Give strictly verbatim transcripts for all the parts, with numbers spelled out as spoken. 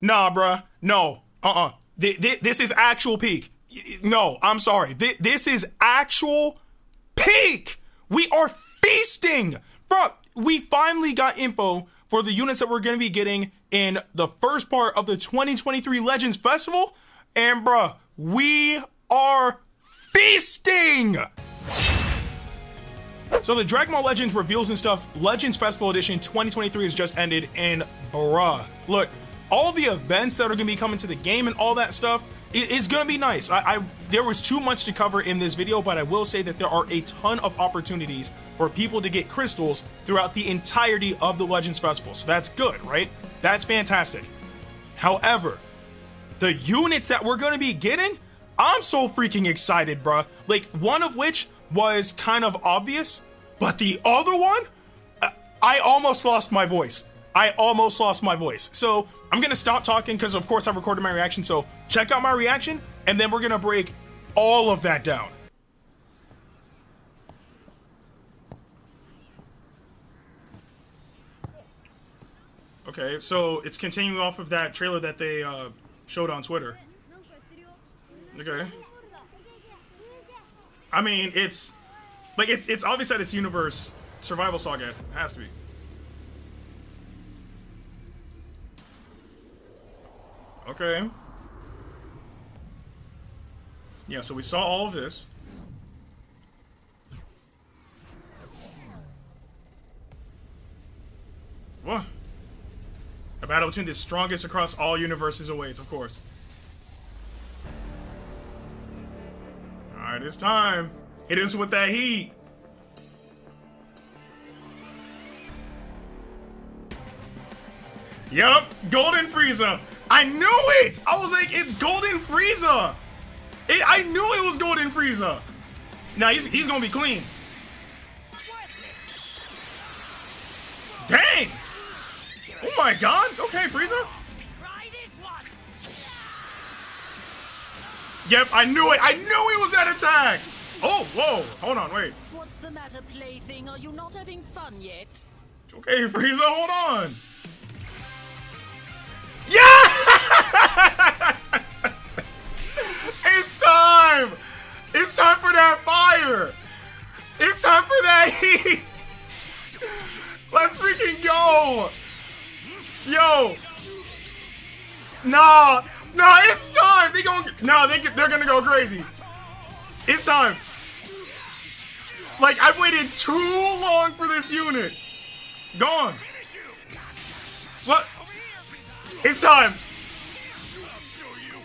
Nah, bruh. No. Uh-uh. Th th this is actual peak. No, I'm sorry. Th this is actual peak. We are feasting. Bruh, we finally got info for the units that we're going to be getting in the first part of the twenty twenty-three Legends Festival. And bruh, we are feasting. So the Dragon Ball Legends Reveals and Stuff Legends Festival Edition twenty twenty-three has just ended, and bruh, look, all the events that are gonna be coming to the game and all that stuff is gonna be nice. I, I there was too much to cover in this video, but I will say that there are a ton of opportunities for people to get crystals throughout the entirety of the Legends Festival, so that's good, right? That's fantastic. However, the units that we're gonna be getting, I'm so freaking excited, bruh. Like, one of which was kind of obvious, but the other one, uh, I almost lost my voice. I almost lost my voice. So I'm gonna stop talking because of course I recorded my reaction. So check out my reaction and then we're gonna break all of that down. Okay, so it's continuing off of that trailer that they uh, showed on Twitter. Okay. I mean, it's like it's it's obvious that it's Universe Survival Saga. It has to be. Okay. Yeah, so we saw all of this. What? A battle between the strongest across all universes awaits, of course. Alright, it's time. Hit us with that heat. Yup, Golden Frieza. I knew it! I was like, it's Golden Frieza! It, I knew it was Golden Frieza! Now, he's, he's gonna be clean. Dang! Oh my god! Okay, Frieza! Yep, I knew it! I knew it was that attack! Oh, whoa! Hold on, wait. What's the matter, plaything? Are you not having fun yet? Okay, Frieza, hold on! Yes! It's time! It's time for that fire! It's time for that heat! Let's freaking go! Yo! Nah! Nah, it's time! They gonna, nah, they, they're gonna go crazy. It's time. Like, I've waited too long for this unit. Gone. What? It's time.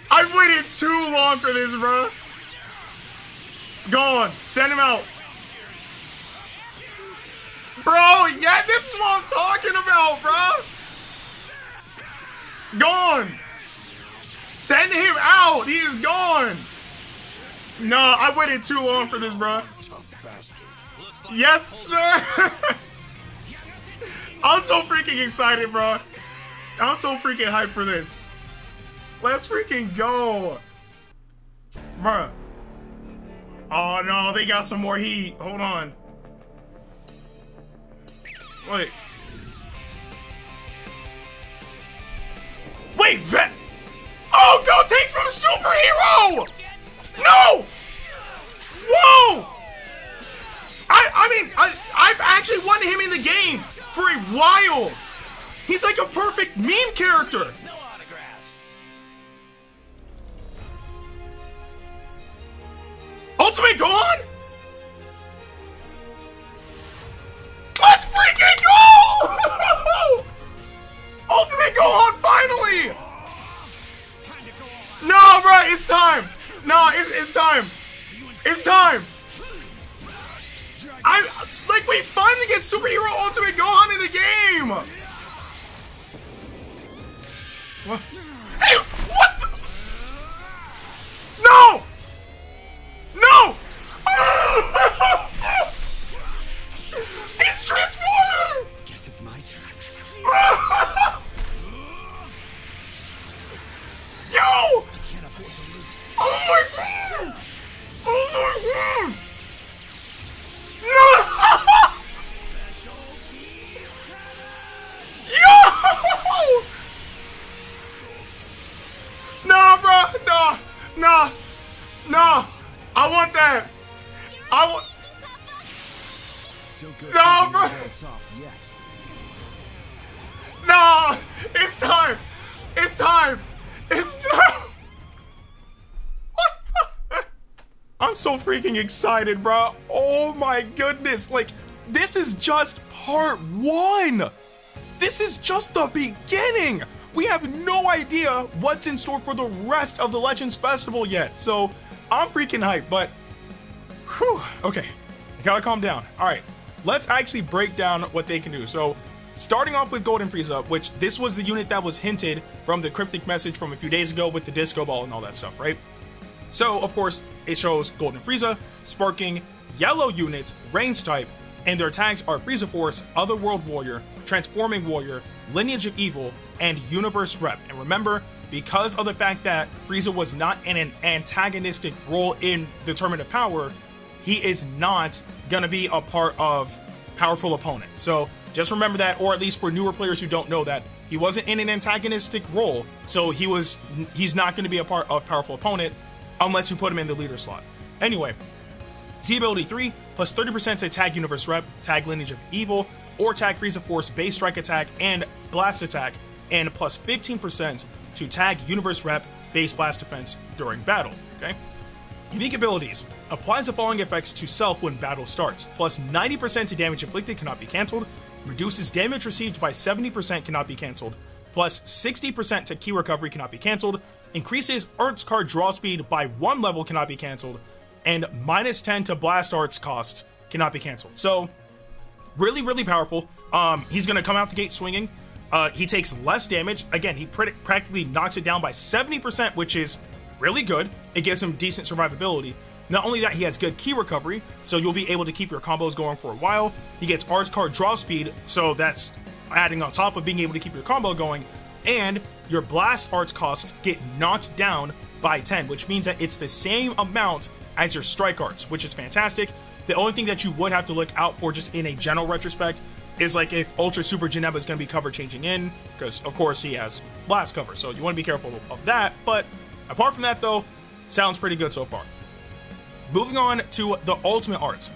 I've waited too long for this, bro. Gone. Send him out. Bro, yeah, this is what I'm talking about, bro. Gone. Send him out. He is gone. Nah, I waited too long for this, bro. Yes, sir. I'm so freaking excited, bro. I'm so freaking hyped for this. Let's freaking go. Bruh. Oh, no. They got some more heat. Hold on. Wait. Wait, vet. Oh, Gotenks from Superhero! No! Whoa! I, I mean, I, I've actually wanted him in the game for a while. He's like a perfect meme character. No autographs. Ultimate Gohan? Let's freaking go! Ultimate Gohan, finally! No, bro, it's time. No, it's it's time. It's time. I like we finally get Superhero Ultimate Gohan in the game. What? Hey, what? The? No! No! He's transformed. Guess it's my turn. Yo! Oh my god! Oh my god! No! Yo! no, no, no. I want that. I want. No, bro. No, it's time. It's time. It's time. What? I'm so freaking excited, bro. Oh my goodness. Like, this is just part one. This is just the beginning. We have no idea what's in store for the rest of the Legends Festival yet. So I'm freaking hyped, but whew, okay, I gotta calm down. All right, let's actually break down what they can do. So starting off with Golden Frieza, which this was the unit that was hinted from the cryptic message from a few days ago with the disco ball and all that stuff, right? So of course it shows Golden Frieza sparking yellow units, range type, and their tags are Frieza Force, Otherworld Warrior, Transforming Warrior, Lineage of Evil, and Universe Rep. And remember, because of the fact that Frieza was not in an antagonistic role in Determinant Power, he is not gonna be a part of Powerful Opponent. So just remember that, or at least for newer players who don't know that, he wasn't in an antagonistic role, so he was he's not gonna be a part of Powerful Opponent unless you put him in the leader slot. Anyway, T-Ability three, plus thirty percent to tag Universe Rep, tag Lineage of Evil, or tag Frieza Force, Base Strike Attack, and Blast Attack, and plus fifteen percent to tag Universe Rep, Base Blast Defense during battle, okay? Unique abilities. Applies the following effects to self when battle starts. Plus ninety percent to damage inflicted cannot be canceled. Reduces damage received by seventy percent cannot be canceled. Plus sixty percent to key recovery cannot be canceled. Increases arts card draw speed by one level cannot be canceled. And minus ten to blast arts costs cannot be canceled. So really, really powerful. Um, he's gonna come out the gate swinging. Uh, he takes less damage. Again, he pr practically knocks it down by seventy percent, which is really good. It gives him decent survivability. Not only that, he has good key recovery, so you'll be able to keep your combos going for a while. He gets arts card draw speed, so that's adding on top of being able to keep your combo going. And your blast arts costs get knocked down by ten, which means that it's the same amount as your strike arts, which is fantastic. The only thing that you would have to look out for just in a general retrospect is like if Ultra Super Janemba is going to be cover changing in, because of course he has blast cover, so you want to be careful of that. But apart from that though, sounds pretty good so far. Moving on to the ultimate arts.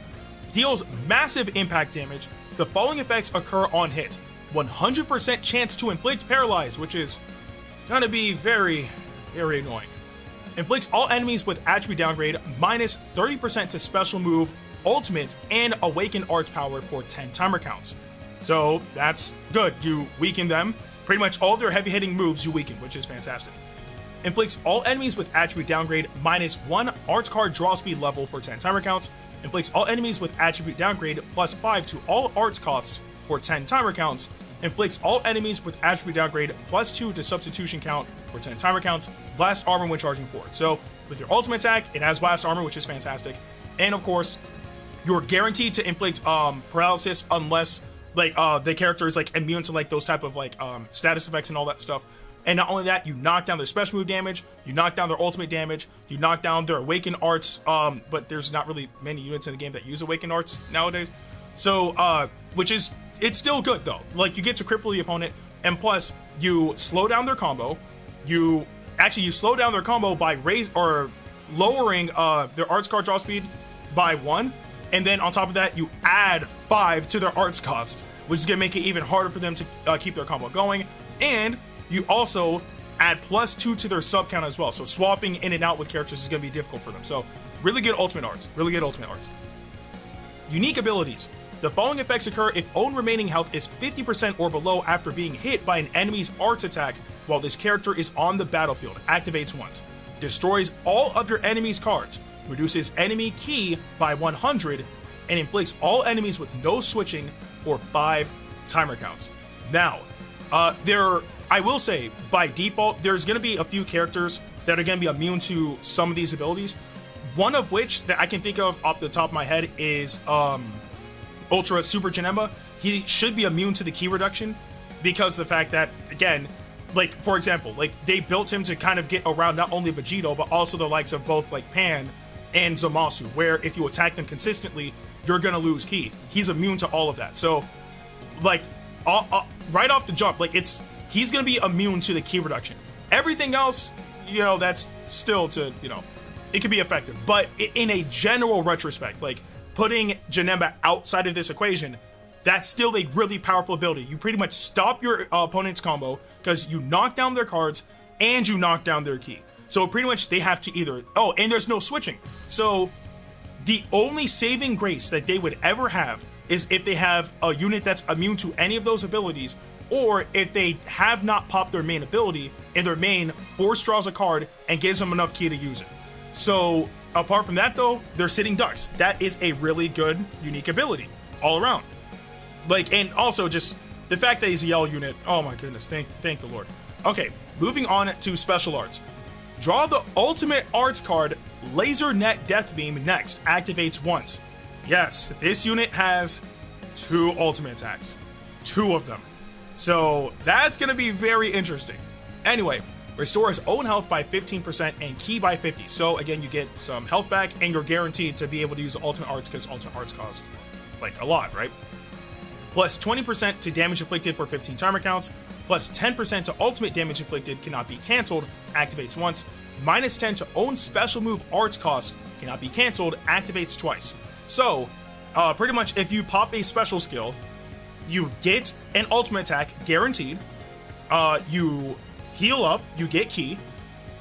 Deals massive impact damage. The following effects occur on hit. one hundred percent chance to inflict paralyze, which is going to be very, very annoying. Inflicts all enemies with attribute downgrade minus thirty percent to special move, ultimate, and awaken arts power for ten timer counts. So that's good. You weaken them. Pretty much all of their heavy hitting moves you weaken, which is fantastic. Inflicts all enemies with attribute downgrade minus one arts card draw speed level for ten timer counts. Inflicts all enemies with attribute downgrade plus five to all arts costs for ten timer counts. Inflicts all enemies with attribute downgrade plus two to substitution count for ten timer counts. Blast armor when charging forward. So with your ultimate attack, it has blast armor, which is fantastic. And of course, you're guaranteed to inflict um, paralysis unless like uh, the character is like immune to like those type of like um, status effects and all that stuff. And not only that, you knock down their special move damage, you knock down their ultimate damage, you knock down their awakened arts, um, but there's not really many units in the game that use awakened arts nowadays. So, uh, which is, it's still good though. Like you get to cripple the opponent, and plus you slow down their combo. You, actually you slow down their combo by raise or lowering uh, their arts card draw speed by one. And then on top of that, you add five to their arts cost, which is gonna make it even harder for them to uh, keep their combo going. And you also add plus two to their sub count as well. So swapping in and out with characters is gonna be difficult for them. So really good ultimate arts, really good ultimate arts. Unique abilities. The following effects occur if own remaining health is fifty percent or below after being hit by an enemy's arts attack while this character is on the battlefield. Activates once. Destroys all of your enemy's cards. Reduces enemy key by one hundred and inflicts all enemies with no switching for five timer counts. Now, uh, there, I will say by default, there's gonna be a few characters that are gonna be immune to some of these abilities. One of which that I can think of off the top of my head is um, Ultra Super Janemba. He should be immune to the key reduction because of the fact that, again, like for example, like they built him to kind of get around not only Vegito, but also the likes of both like Pan and Zamasu, where if you attack them consistently, you're gonna lose ki. He's immune to all of that. So like all, all, right off the jump, like it's, he's gonna be immune to the ki reduction. Everything else, you know, that's still to, you know, it could be effective. But in a general retrospect, like putting Janemba outside of this equation, that's still a really powerful ability. You pretty much stop your uh, opponent's combo because you knock down their cards and you knock down their ki. So pretty much they have to either, oh, and there's no switching. So the only saving grace that they would ever have is if they have a unit that's immune to any of those abilities, or if they have not popped their main ability and their main force draws a card and gives them enough ki to use it. So apart from that though, they're sitting ducks. That is a really good, unique ability all around. Like, and also just the fact that he's a yellow unit, oh my goodness, thank, thank the Lord. Okay, moving on to special arts. Draw the ultimate arts card, Laser Net Death Beam next, activates once. Yes, this unit has two ultimate attacks, two of them. So that's gonna be very interesting. Anyway, restore his own health by fifteen percent and ki by fifty. So again, you get some health back and you're guaranteed to be able to use ultimate arts because ultimate arts cost like a lot, right? Plus twenty percent to damage inflicted for fifteen timer counts, plus ten percent to ultimate damage inflicted, cannot be canceled, activates once, minus ten to own special move arts cost, cannot be canceled, activates twice. So uh, pretty much if you pop a special skill, you get an ultimate attack guaranteed, uh, you heal up, you get ki,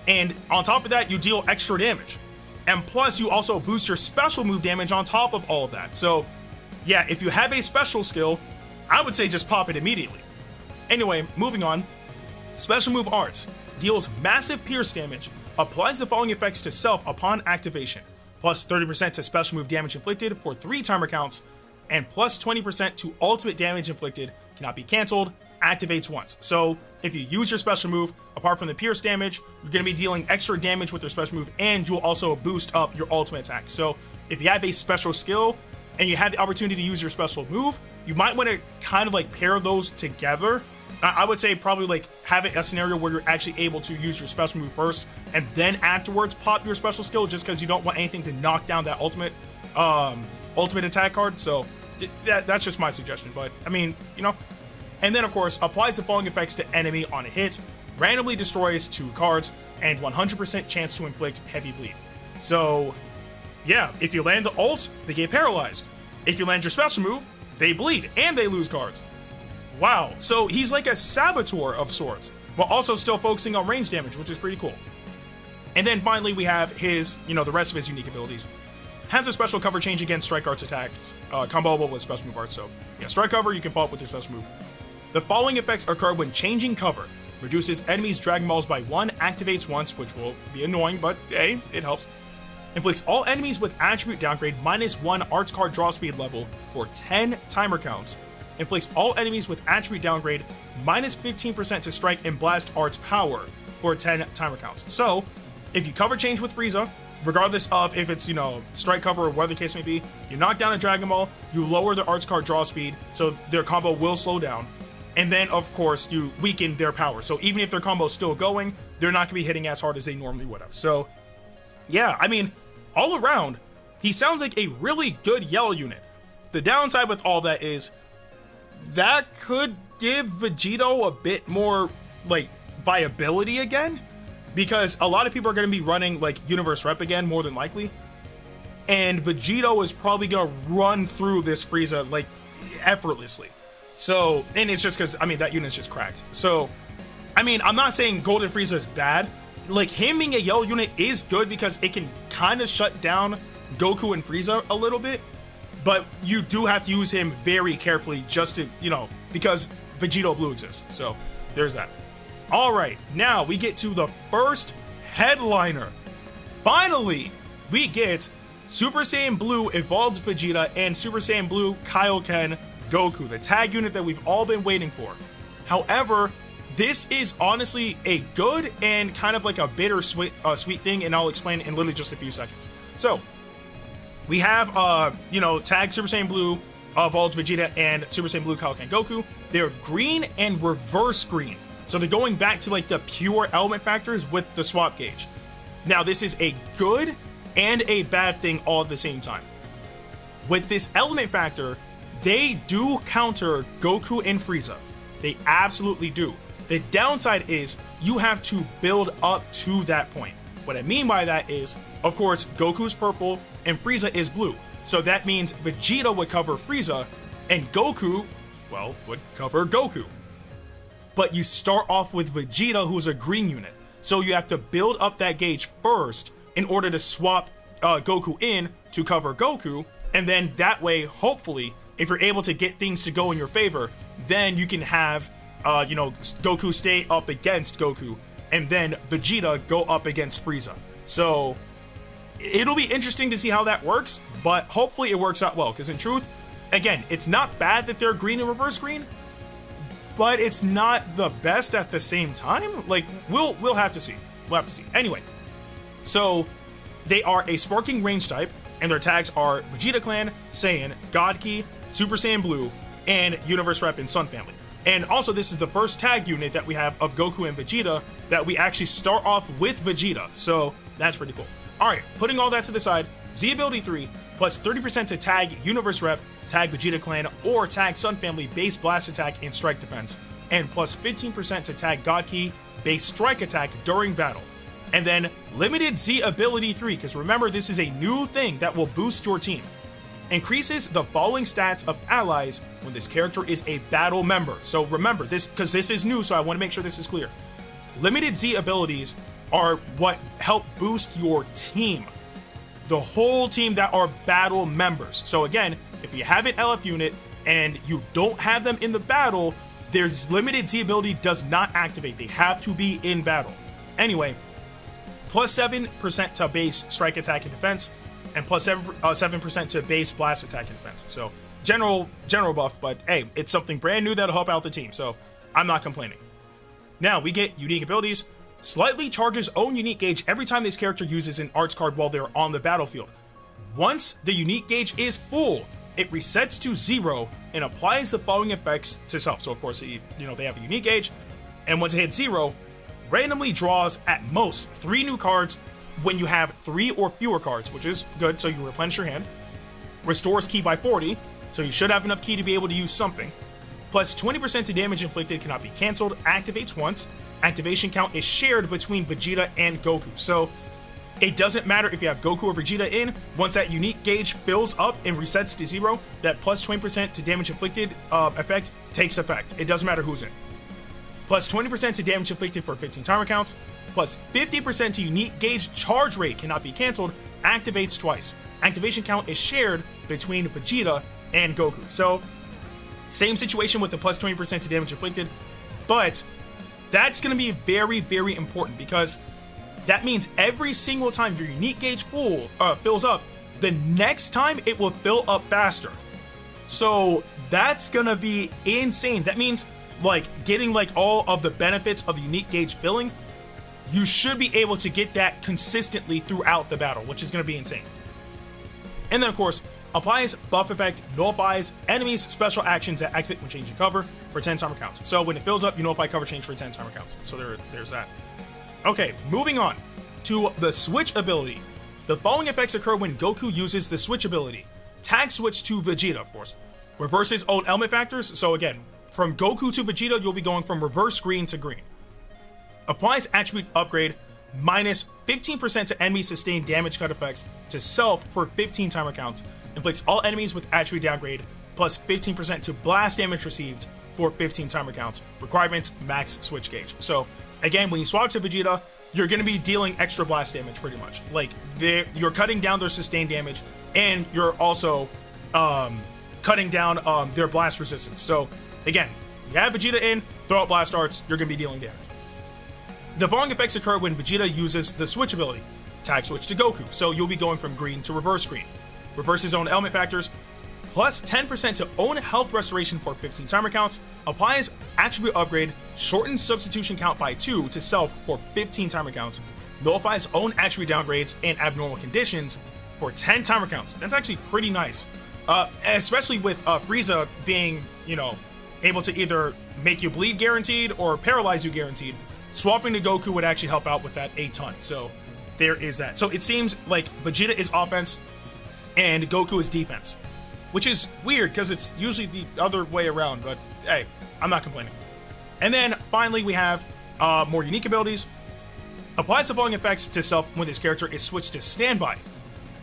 and on top of that you deal extra damage. And plus you also boost your special move damage on top of all of that. So yeah, if you have a special skill, I would say just pop it immediately. Anyway, moving on. Special move arts deals massive pierce damage, applies the following effects to self upon activation, plus thirty percent to special move damage inflicted for three timer counts, and plus twenty percent to ultimate damage inflicted, cannot be canceled, activates once. So if you use your special move, apart from the pierce damage, you're going to be dealing extra damage with your special move, and you'll also boost up your ultimate attack. So if you have a special skill and you have the opportunity to use your special move, you might want to kind of like pair those together. I would say probably like have a scenario where you're actually able to use your special move first and then afterwards pop your special skill, just because you don't want anything to knock down that ultimate um, ultimate attack card. So that, that's just my suggestion, but I mean, you know. And then of course, applies the following effects to enemy on a hit, randomly destroys two cards, and one hundred percent chance to inflict heavy bleed. So yeah, if you land the ult, they get paralyzed. If you land your special move, they bleed and they lose cards. Wow, so he's like a saboteur of sorts, but also still focusing on range damage, which is pretty cool. And then finally we have his, you know, the rest of his unique abilities. Has a special cover change against strike arts attacks, uh, comboable with special move arts. So yeah, strike cover, you can follow up with your special move. The following effects occur when changing cover. Reduces enemies' Dragon Balls by one, activates once, which will be annoying, but hey, it helps. Inflicts all enemies with attribute downgrade minus one arts card draw speed level for ten timer counts. Inflicts all enemies with attribute downgrade minus fifteen percent to strike and blast arts power for ten timer counts. So if you cover change with Frieza, regardless of if it's, you know, strike cover or whatever the case may be, you knock down a Dragon Ball, you lower the arts card draw speed, so their combo will slow down. And then of course you weaken their power. So even if their combo's still going, they're not gonna be hitting as hard as they normally would have. So yeah, I mean, all around, he sounds like a really good yellow unit. The downside with all that is that could give Vegito a bit more like viability again, because a lot of people are going to be running like Universe Rep again more than likely, and Vegito is probably going to run through this Frieza like effortlessly. So, and it's just because, I mean, that unit's just cracked. So, I mean, I'm not saying Golden Frieza is bad. Like, him being a yellow unit is good because it can kind of shut down Goku and Frieza a little bit, but you do have to use him very carefully just to, you know, because Vegito Blue exists. So there's that. All right, now we get to the first headliner. Finally, we get Super Saiyan Blue Evolved Vegeta and Super Saiyan Blue Kaioken Goku, the tag unit that we've all been waiting for. However, this is honestly a good and kind of like a bittersweet uh, sweet thing, and I'll explain in literally just a few seconds. So we have, uh, you know, tag Super Saiyan Blue Evolved Vegeta and Super Saiyan Blue Kaioken Goku. They're green and reverse green. So they're going back to like the pure element factors with the swap gauge. Now this is a good and a bad thing all at the same time. With this element factor, they do counter Goku and Frieza. They absolutely do. The downside is you have to build up to that point. What I mean by that is, of course, Goku's purple and Frieza is blue. So that means Vegeta would cover Frieza and Goku, well, would cover Goku. But you start off with Vegeta, who's a green unit. So you have to build up that gauge first in order to swap uh, Goku in to cover Goku. And then that way, hopefully, if you're able to get things to go in your favor, then you can have, uh, you know, Goku stay up against Goku and then Vegeta go up against Frieza. So it'll be interesting to see how that works, but hopefully it works out well. Because in truth, again, it's not bad that they're green and reverse green, but it's not the best at the same time. Like, we'll we'll have to see. We'll have to see. Anyway, so they are a sparking range type, and their tags are Vegeta Clan, Saiyan, God Ki, Super Saiyan Blue, and Universe Rep and Sun Family. And also, this is the first tag unit that we have of Goku and Vegeta that we actually start off with Vegeta. So that's pretty cool. All right, putting all that to the side, Z Ability three plus thirty percent to tag Universe Rep, tag Vegeta Clan, or tag Sun Family base blast attack and strike defense, and plus fifteen percent to tag God Ki base strike attack during battle. And then limited Z Ability three, because remember, this is a new thing that will boost your team. Increases the following stats of allies when this character is a battle member. So remember this, because this is new, so I want to make sure this is clear. Limited Z abilities are what help boost your team, the whole team that are battle members. So again, if you have an L F unit and you don't have them in the battle, their limited Z ability does not activate. They have to be in battle. Anyway, plus seven percent to base strike attack and defense, and plus seven percent to base blast attack and defense. So general general buff, but hey, it's something brand new that'll help out the team, so I'm not complaining. Now we get unique abilities. Slightly charges own unique gauge every time this character uses an arts card while they're on the battlefield. Once the unique gauge is full, it resets to zero and applies the following effects to self. So of course, you know, they have a unique gauge, and once it hits zero, randomly draws at most three new cards when you have three or fewer cards, which is good, so you replenish your hand. Restores ki by forty, so you should have enough ki to be able to use something. Plus twenty percent to damage inflicted cannot be canceled, activates once. Activation count is shared between Vegeta and Goku, so it doesn't matter if you have Goku or Vegeta in. Once that unique gauge fills up and resets to zero, that plus twenty percent to damage inflicted uh, effect takes effect. It doesn't matter who's in. Plus twenty percent to damage inflicted for fifteen timer counts. Plus fifty percent to unique gauge charge rate cannot be canceled, activates twice. Activation count is shared between Vegeta and Goku. So same situation with the plus twenty percent to damage inflicted, but that's going to be very, very important, because that means every single time your unique gauge full, uh, fills up, the next time it will fill up faster. So that's going to be insane. That means, like, getting like all of the benefits of unique gauge filling, you should be able to get that consistently throughout the battle, which is going to be insane. And then, of course, applies buff effect, nullifies enemies' special actions that activate when changing cover for ten timer counts. So when it fills up, you nullify cover change for ten timer counts. So there, there's that. Okay, moving on to the switch ability. The following effects occur when Goku uses the switch ability. Tag switch to Vegeta, of course. Reverses old element factors. So again, from Goku to Vegeta, you'll be going from reverse green to green. Applies attribute upgrade minus fifteen percent to enemy sustained damage cut effects to self for fifteen timer counts. Inflicts all enemies with attribute downgrade plus fifteen percent to blast damage received for fifteen timer counts. Requirements max switch gauge. So again, when you swap to Vegeta, you're going to be dealing extra blast damage pretty much. Like, you're cutting down their sustained damage, and you're also um, cutting down um, their blast resistance. So again, you have Vegeta in, throw out blast darts, you're going to be dealing damage. The following effects occur when Vegeta uses the switch ability. Tag switch to Goku, so you'll be going from green to reverse green. Reverses own element factors, plus ten percent to own health restoration for fifteen timer counts. Applies attribute upgrade, shortens substitution count by two to self for fifteen timer counts. Nullifies own attribute downgrades and abnormal conditions for ten timer counts. That's actually pretty nice, uh, especially with uh, Frieza being, you know, able to either make you bleed guaranteed or paralyze you guaranteed. Swapping to Goku would actually help out with that a ton. So there is that. So it seems like Vegeta is offense and Goku is defense, which is weird because it's usually the other way around, but hey, I'm not complaining. And then finally, we have uh, more unique abilities. Applies the following effects to self when this character is switched to standby.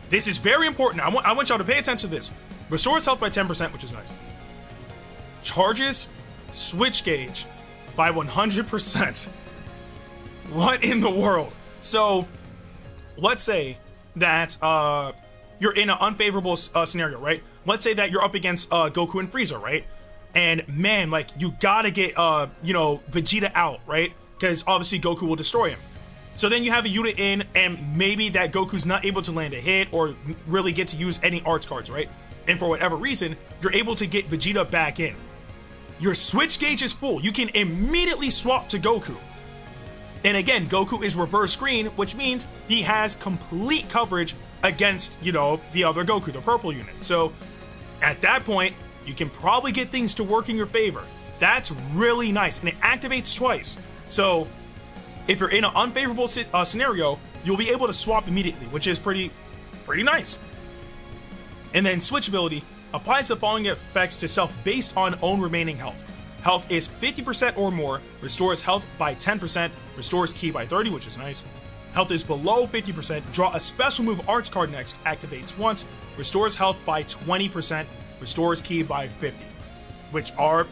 This is very important. I want, I want y'all to pay attention to this. Restores health by ten percent, which is nice. Charges switch gauge by one hundred percent. What in the world? So let's say that uh, you're in an unfavorable uh, scenario, right? Let's say that you're up against uh, Goku and Frieza, right? And man, like, you gotta get, uh, you know, Vegeta out, right? Because obviously Goku will destroy him. So then you have a unit in, and maybe that Goku's not able to land a hit or really get to use any arts cards, right? And for whatever reason, you're able to get Vegeta back in. Your switch gauge is full. You can immediately swap to Goku. And again, Goku is reverse green, which means he has complete coverage against, you know, the other Goku, the purple unit. So at that point, you can probably get things to work in your favor. That's really nice, and it activates twice. So if you're in an unfavorable uh, scenario, you'll be able to swap immediately, which is pretty, pretty nice. And then switchability applies the following effects to self based on own remaining health. Health is fifty percent or more, restores health by ten percent, restores ki by thirty, which is nice. Health is below fifty percent, draw a special move arts card next, activates once, restores health by twenty percent, restores ki by fifty, which are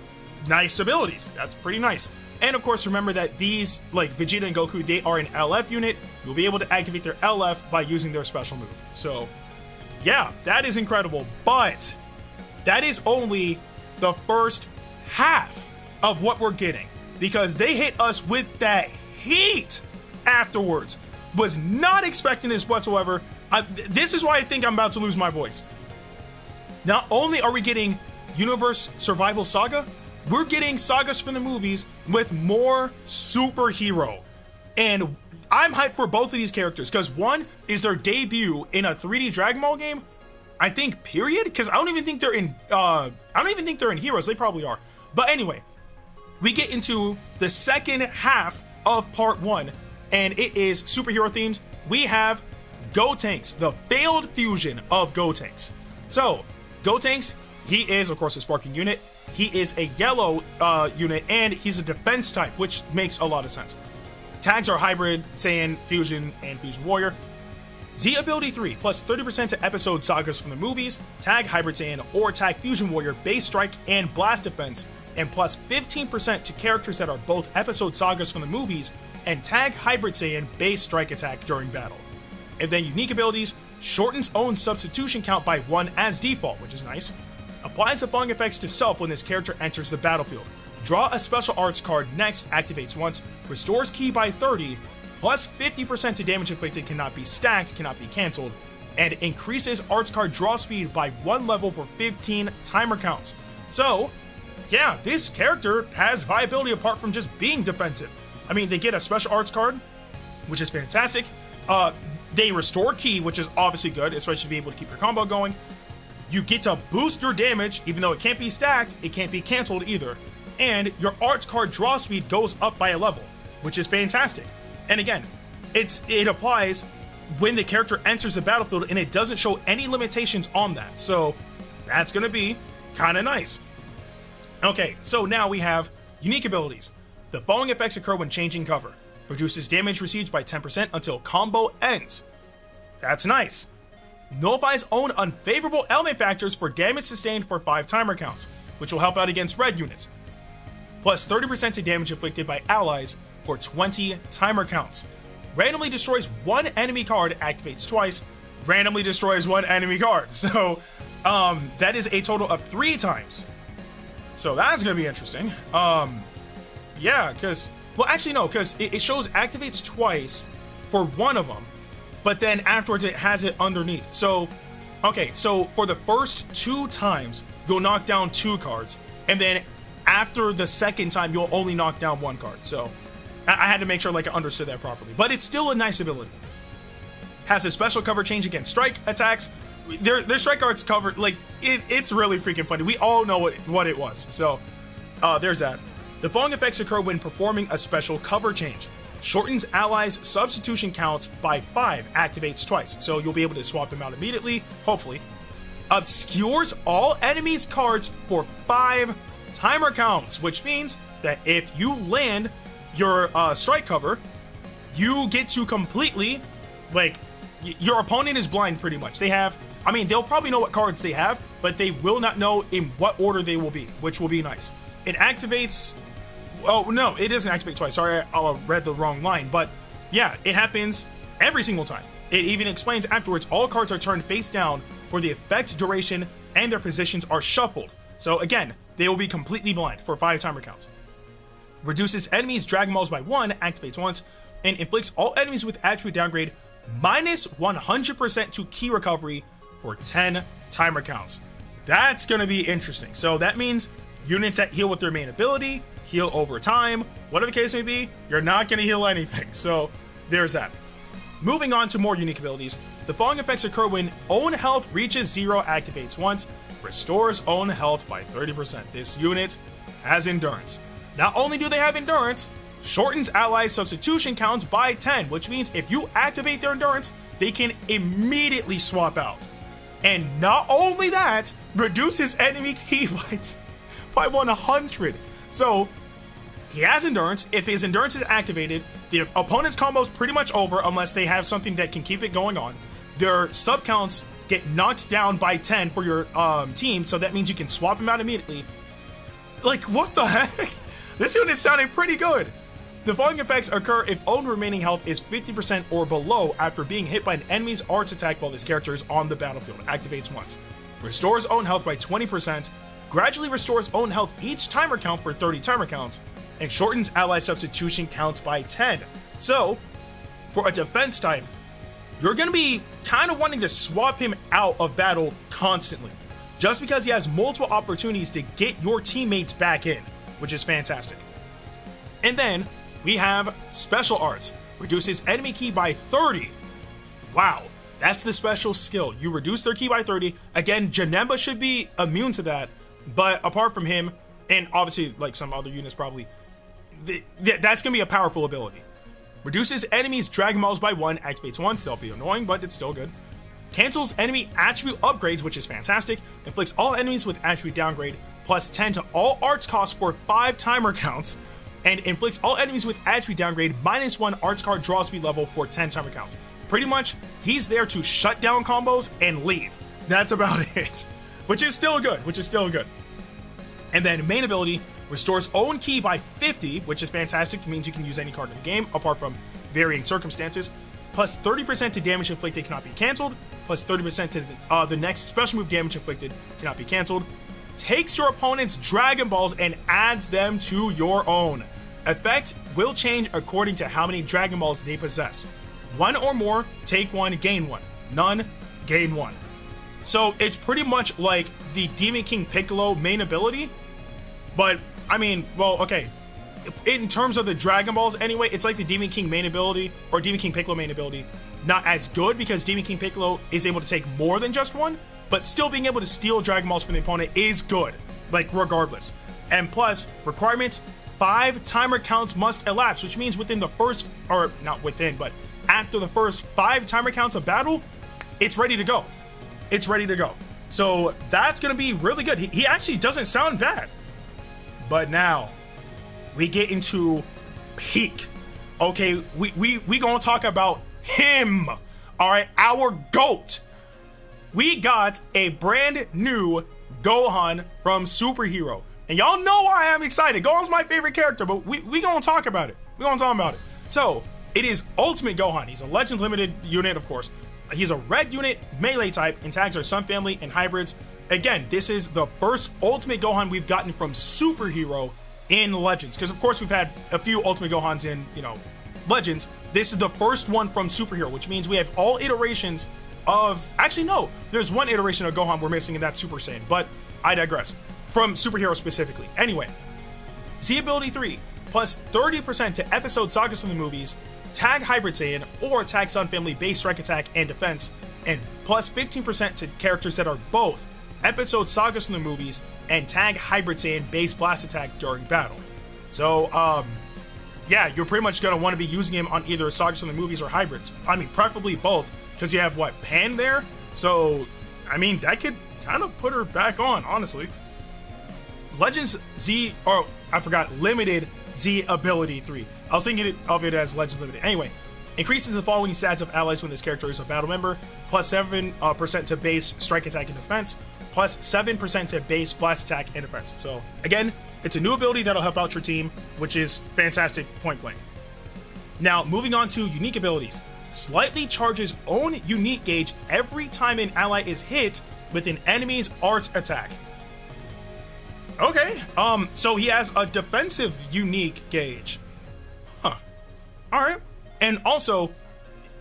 nice abilities. That's pretty nice. And of course, remember that these, like Vegeta and Goku, they are an L F unit. You'll be able to activate their L F by using their special move. So yeah, that is incredible, but that is only the first half of what we're getting, because they hit us with that heat afterwards. Was not expecting this whatsoever. I, th this is why I think I'm about to lose my voice. Not only are we getting Universe Survival Saga, we're getting sagas from the movies with more Superhero. And I'm hyped for both of these characters, because one is their debut in a three D Dragon Ball game, I think, period, because I don't even think they're in uh I don't even think they're in Heroes. They probably are. But anyway, we get into the second half of part one, and it is superhero themed. We have Gotenks, the failed fusion of Gotenks. So Gotenks, he is of course a sparking unit. He is a yellow uh unit, and he's a defense type, which makes a lot of sense. Tags are hybrid, Saiyan, fusion, and fusion warrior. Z ability three, plus thirty percent to episode sagas from the movies, tag hybrid Saiyan or tag fusion warrior, base strike and blast defense, and plus fifteen percent to characters that are both episode sagas from the movies and tag hybrid Saiyan, base strike attack during battle. And then unique abilities, shortens own substitution count by one as default, which is nice. Applies the following effects to self when this character enters the battlefield. Draw a special arts card next, activates once, restores ki by thirty, plus fifty percent to damage inflicted, cannot be stacked, cannot be canceled, and increases arts card draw speed by one level for fifteen timer counts. So yeah, this character has viability apart from just being defensive. I mean, they get a special arts card, which is fantastic. Uh, they restore ki, which is obviously good, especially to be able to keep your combo going. You get to boost your damage, even though it can't be stacked, it can't be canceled either. And your arts card draw speed goes up by a level, which is fantastic. And again, it's it applies when the character enters the battlefield, and it doesn't show any limitations on that. So that's gonna be kind of nice. Okay, so now we have unique abilities. The following effects occur when changing cover. Reduces damage received by ten percent until combo ends. That's nice. Nullifies own unfavorable element factors for damage sustained for five timer counts, which will help out against red units. Plus thirty percent to damage inflicted by allies for twenty timer counts. Randomly destroys one enemy card, activates twice, randomly destroys one enemy card. So um, that is a total of three times. So that's gonna be interesting. Um, yeah, because, well actually no, because it, it shows activates twice for one of them, but then afterwards it has it underneath. So, okay, so for the first two times, you'll knock down two cards, and then after the second time, you'll only knock down one card. So I had to make sure like I understood that properly, but it's still a nice ability. Has a special cover change against strike attacks. Their, their strike cards covered, like it, it's really freaking funny. We all know what, what it was. So uh, there's that. The following effects occur when performing a special cover change. Shortens allies substitution counts by five, activates twice. So you'll be able to swap them out immediately, hopefully. Obscures all enemies' cards for five timer counts, which means that if you land your uh, strike cover, you get to completely, like, y your opponent is blind pretty much. They have, I mean, they'll probably know what cards they have, but they will not know in what order they will be, which will be nice. It activates, oh, no, it doesn't activate twice. Sorry, I read the wrong line, but yeah, it happens every single time. It even explains afterwards, all cards are turned face down for the effect duration and their positions are shuffled. So again, they will be completely blind for five timer counts. Reduces enemies' Dragon Balls by one, activates once, and inflicts all enemies with attribute downgrade minus one hundred percent to key recovery for ten timer counts. That's gonna be interesting. So that means units that heal with their main ability, heal over time, whatever the case may be, you're not gonna heal anything. So there's that. Moving on to more unique abilities, the following effects occur when own health reaches zero, activates once, restores own health by thirty percent. This unit has endurance. Not only do they have endurance, shortens ally substitution counts by ten, which means if you activate their endurance, they can immediately swap out. And not only that, reduces enemy key by, by one hundred. So he has endurance. If his endurance is activated, the opponent's combo is pretty much over unless they have something that can keep it going on. Their sub counts get knocked down by ten for your um, team, so that means you can swap them out immediately. Like, what the heck? This unit's sounding pretty good. The following effects occur if own remaining health is fifty percent or below after being hit by an enemy's arts attack while this character is on the battlefield. Activates once. Restores own health by twenty percent. Gradually restores own health each timer count for thirty timer counts. And shortens ally substitution counts by ten. So, for a defense type, you're gonna be kind of wanting to swap him out of battle constantly, just because he has multiple opportunities to get your teammates back in, which is fantastic. And then we have special arts. Reduces enemy ki by thirty. Wow, that's the special skill. You reduce their ki by thirty. Again, Janemba should be immune to that, but apart from him, and obviously like some other units probably, Th th that's gonna be a powerful ability. Reduces enemies' Dragon Balls by one, activates once. They'll be annoying, but it's still good. Cancels enemy attribute upgrades, which is fantastic. Inflicts all enemies with attribute downgrade plus ten to all arts costs for five timer counts, and inflicts all enemies with attribute downgrade minus one arts card draw speed level for ten timer counts. Pretty much, he's there to shut down combos and leave. That's about it, which is still good, which is still good. And then main ability, restores own ki by fifty, which is fantastic. It means you can use any card in the game, apart from varying circumstances. Plus thirty percent to damage inflicted cannot be canceled. Plus thirty percent to uh, the next special move damage inflicted cannot be canceled. Takes your opponent's Dragon Balls and adds them to your own. Effect will change according to how many Dragon Balls they possess. One or more, take one, gain one. None, gain one. So it's pretty much like the Demon King Piccolo main ability, but I mean, well, okay, in terms of the Dragon Balls anyway, it's like the Demon King main ability, or Demon King Piccolo main ability. Not as good, because Demon King Piccolo is able to take more than just one, but still being able to steal Dragon Balls from the opponent is good, like regardless. And plus, requirements, five timer counts must elapse, which means within the first, or not within, but after the first five timer counts of battle, it's ready to go. It's ready to go. So that's gonna be really good. He, he actually doesn't sound bad. But now, we get into peak. Okay, we, we, we gonna talk about him. All right, our GOAT. We got a brand new Gohan from Superhero. And y'all know why I'm excited. Gohan's my favorite character, but we, we gonna talk about it. We gonna talk about it. So, it is Ultimate Gohan. He's a Legends Limited unit, of course. He's a red unit, melee type, and tags are Sun Family and Hybrids. Again, this is the first Ultimate Gohan we've gotten from Superhero in Legends, because of course we've had a few Ultimate Gohans in, you know, Legends. This is the first one from Superhero, which means we have all iterations of, actually no, there's one iteration of Gohan we're missing, and that's Super Saiyan, but I digress, from Superhero specifically. Anyway, Z ability three, plus thirty percent to episode sagas from the movies, tag Hybrid Saiyan, or tag Sun Family base strike attack and defense, and plus fifteen percent to characters that are both episode sagas from the movies and tag Hybrid Saiyan base blast attack during battle. So um yeah, you're pretty much gonna want to be using him on either sagas from the movies or hybrids. I mean, preferably both, because you have what, Pan there, so I mean that could kind of put her back on, honestly. Legends Z, or I forgot, Limited Z ability three. I was thinking of it as Legends Limited. Anyway, Increases the following stats of allies when this character is a battle member: plus seven percent uh, to base strike attack and defense, plus seven percent to base blast attack and defense. So again, it's a new ability that'll help out your team, which is fantastic point blank. Now moving on to unique abilities. Slightly charges own unique gauge every time an ally is hit with an enemy's art attack. Okay, um, so he has a defensive unique gauge. Huh. All right. And also,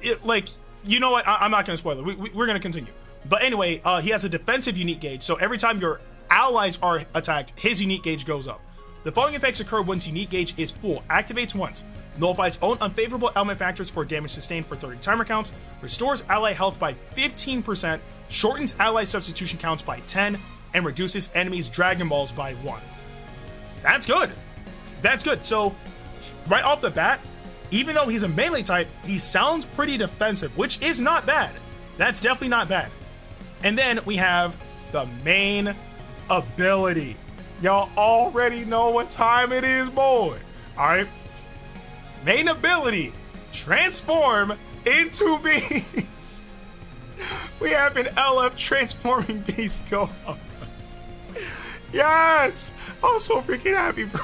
it, like, you know what? I, I'm not going to spoil it. We, we, we're going to continue. But anyway, uh, he has a defensive unique gauge. So every time your allies are attacked, his unique gauge goes up. The following effects occur once unique gauge is full. Activates once. Nullifies own unfavorable element factors for damage sustained for thirty timer counts. Restores ally health by fifteen percent. Shortens ally substitution counts by ten. And reduces enemies' Dragon Balls by one. That's good. That's good. So, right off the bat, even though he's a melee type, he sounds pretty defensive, which is not bad. That's definitely not bad. And then we have the main ability. Y'all already know what time it is, boy. All right. Main ability, transform into Beast. We have an L F transforming Beast Gohan. Yes! I'm so freaking happy, bro.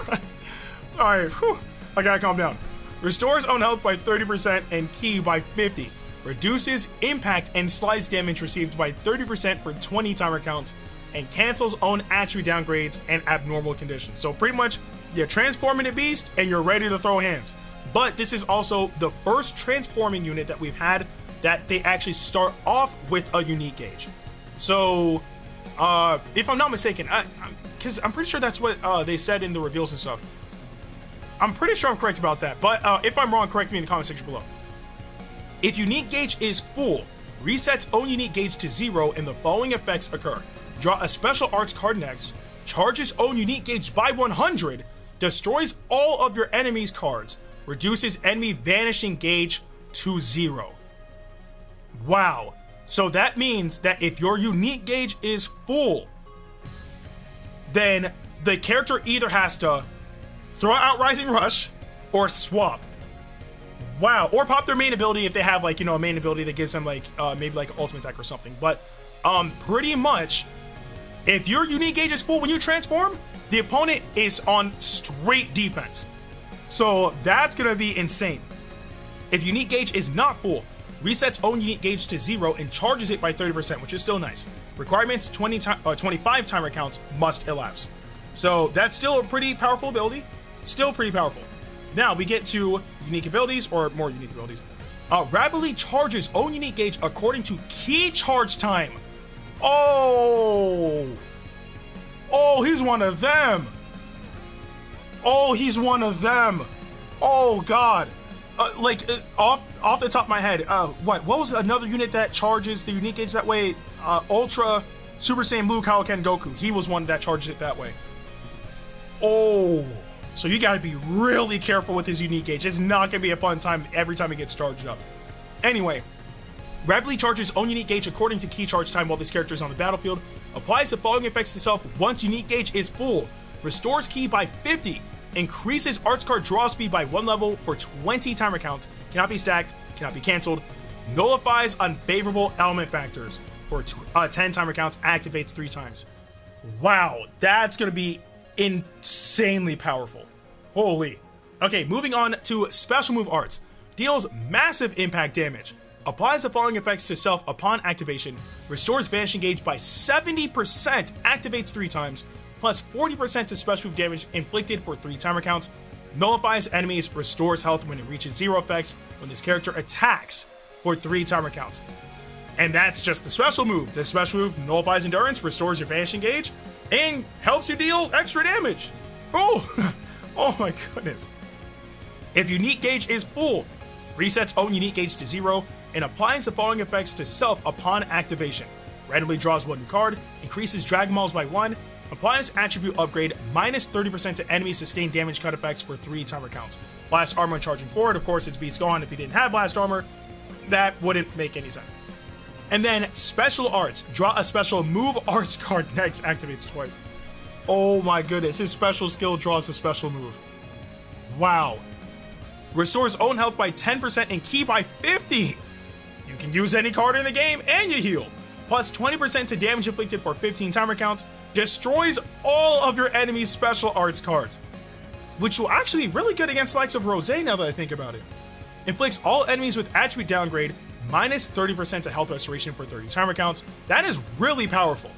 All right, whew. I gotta calm down. Restores own health by thirty percent and ki by fifty. Reduces impact and slice damage received by thirty percent for twenty timer counts. And cancels own attribute downgrades and abnormal conditions. So pretty much, you're transforming a beast and you're ready to throw hands. But this is also the first transforming unit that we've had that they actually start off with a unique gauge. So, uh, if I'm not mistaken, I, because I'm pretty sure that's what uh, they said in the reveals and stuff. I'm pretty sure I'm correct about that, but uh, if I'm wrong, correct me in the comment section below. If unique gauge is full, resets own unique gauge to zero and the following effects occur. Draw a special arts card next, charges own unique gauge by one hundred, destroys all of your enemy's cards, reduces enemy vanishing gauge to zero. Wow. So that means that if your unique gauge is full, then the character either has to throw out Rising Rush or swap. Wow. Or pop their main ability if they have, like, you know, a main ability that gives them, like, uh, maybe like ultimate attack or something. But um, pretty much, if your unique gauge is full when you transform, the opponent is on straight defense. So that's going to be insane. If unique gauge is not full, resets own unique gauge to zero and charges it by thirty percent, which is still nice. Requirements, twenty, uh, twenty-five timer counts must elapse. So that's still a pretty powerful ability. Still pretty powerful. Now we get to unique abilities, or more unique abilities. Uh, rapidly charges own unique gauge according to key charge time. Oh. Oh, he's one of them. Oh, he's one of them. Oh, God. Uh, like uh, off off the top of my head, uh, what what was another unit that charges the unique gauge that way? Uh, Ultra Super Saiyan Blue Kaioken Goku. He was one that charges it that way. Oh, so you got to be really careful with his unique gauge. It's not gonna be a fun time every time it gets charged up. Anyway, rapidly charges own unique gauge according to key charge time while this character is on the battlefield. Applies the following effects to self once unique gauge is full. Restores ki by fifty. Increases arts card draw speed by one level for twenty timer counts. Cannot be stacked, cannot be canceled. Nullifies unfavorable element factors for two, uh, ten timer counts. Activates three times. Wow, that's gonna be insanely powerful. Holy. Okay, moving on to special move arts. Deals massive impact damage. Applies the following effects to self upon activation. Restores vanishing gauge by seventy percent. Activates three times. Plus forty percent to special move damage inflicted for three timer counts. Nullifies enemies, restores health when it reaches zero effects when this character attacks for three timer counts. And that's just the special move. The special move nullifies endurance, restores your vanishing gauge, and helps you deal extra damage. Oh, oh my goodness. If unique gauge is full, resets own unique gauge to zero and applies the following effects to self upon activation. Randomly draws one new card, increases Dragon Balls by one, applies attribute upgrade minus thirty percent to enemy sustained damage cut effects for three timer counts. Blast armor and charging forward. Of course, it's Beast Gohan. If he didn't have blast armor, that wouldn't make any sense. And then special arts. Draw a special move arts card next. Activates twice. Oh my goodness. His special skill draws a special move. Wow. restores own health by ten percent and ki by fifty. You can use any card in the game and you heal. Plus twenty percent to damage inflicted for fifteen timer counts, destroys all of your enemy's special arts cards, which will actually be really good against the likes of Rose now that I think about it. Inflicts all enemies with attribute downgrade, minus thirty percent to health restoration for thirty timer counts. That is really powerful.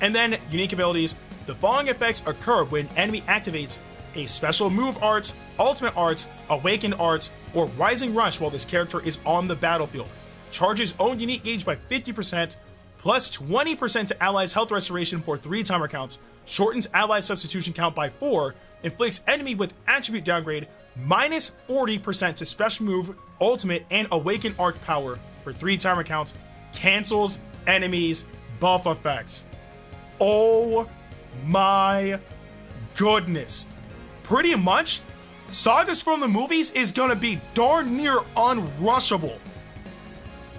And then unique abilities. The following effects occur when an enemy activates a special move arts, ultimate arts, awakened arts, or rising rush while this character is on the battlefield. Charges own unique gauge by fifty percent, plus twenty percent to allies health restoration for three timer counts, shortens ally substitution count by four, inflicts enemy with attribute downgrade, minus forty percent to special move, ultimate, and awakened arc power for three timer counts, cancels enemies' buff effects. Oh my goodness. Pretty much, sagas from the movies is gonna be darn near unrushable.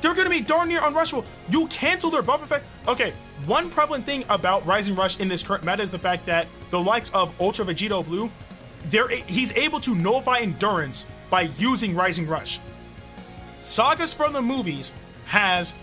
They're gonna be darn near unrushable. You cancel their buff effect. Okay, one prevalent thing about Rising Rush in this current meta is the fact that the likes of Ultra Vegito Blue, there he's able to nullify endurance by using Rising Rush. Sagas from the movies has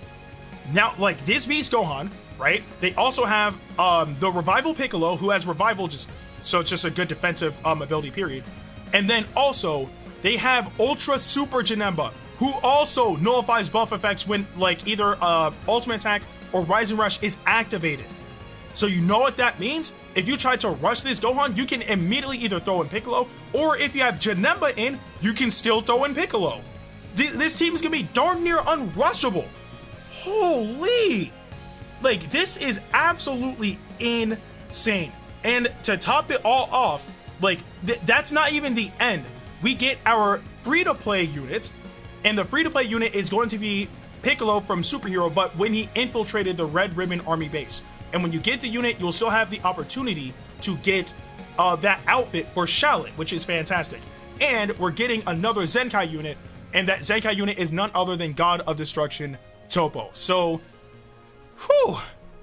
now, like this Beast Gohan, right? They also have um, the Revival Piccolo, who has Revival, just so it's just a good defensive um, ability, period. And then also, they have Ultra Super Janemba, who also nullifies buff effects when, like, either uh, Ultimate Attack or Rising Rush is activated. So you know what that means? If you try to rush this Gohan, you can immediately either throw in Piccolo, or if you have Janemba in, you can still throw in Piccolo. Th this team's gonna be darn near unrushable. Holy! Like, this is absolutely insane. And to top it all off, like, th that's not even the end. We get our free-to-play unit, and the free-to-play unit is going to be Piccolo from Superhero, but when he infiltrated the Red Ribbon Army base. And when you get the unit, you'll still have the opportunity to get uh, that outfit for Shallot, which is fantastic. And we're getting another Zenkai unit, and that Zenkai unit is none other than God of Destruction Toppo. So, whew,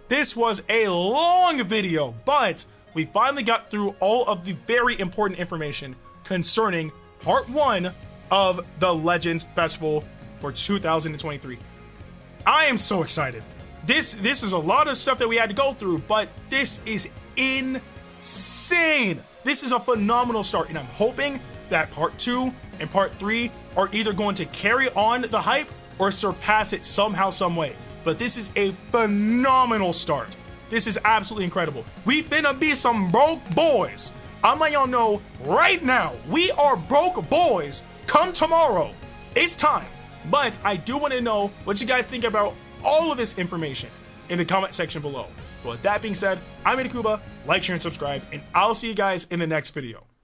this was a long video, but we finally got through all of the very important information concerning part one of the Legends Festival for two thousand twenty-three. I am so excited. This this is a lot of stuff that we had to go through, but this is insane. This is a phenomenal start, and I'm hoping that part two and part three are either going to carry on the hype or surpass it somehow, some way. But this is a phenomenal start. This is absolutely incredible. We finna be some broke boys. I'm letting y'all know right now, we are broke boys come tomorrow. It's time. But I do want to know what you guys think about all of this information in the comment section below. But with that being said, I'm Itakuba. Like, share, and subscribe, and I'll see you guys in the next video.